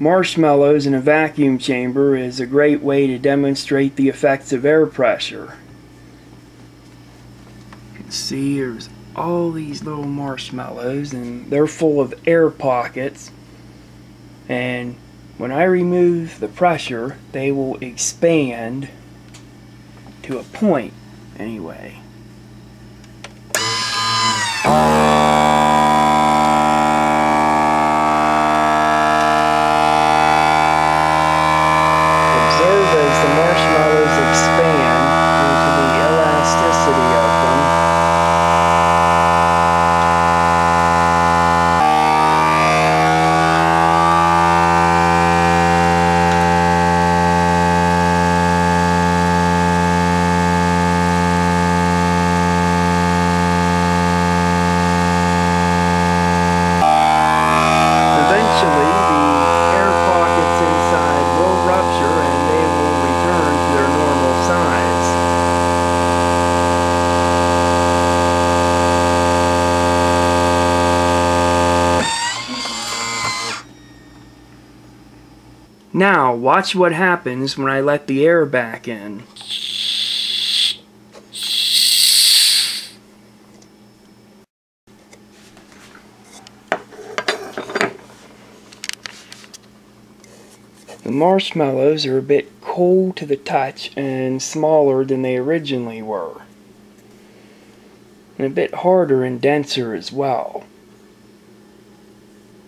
Marshmallows in a vacuum chamber is a great way to demonstrate the effects of air pressure. You can see there's all these little marshmallows and they're full of air pockets, and when I remove the pressure they will expand to a point anyway. Now, watch what happens when I let the air back in. The marshmallows are a bit cold to the touch and smaller than they originally were, and a bit harder and denser as well.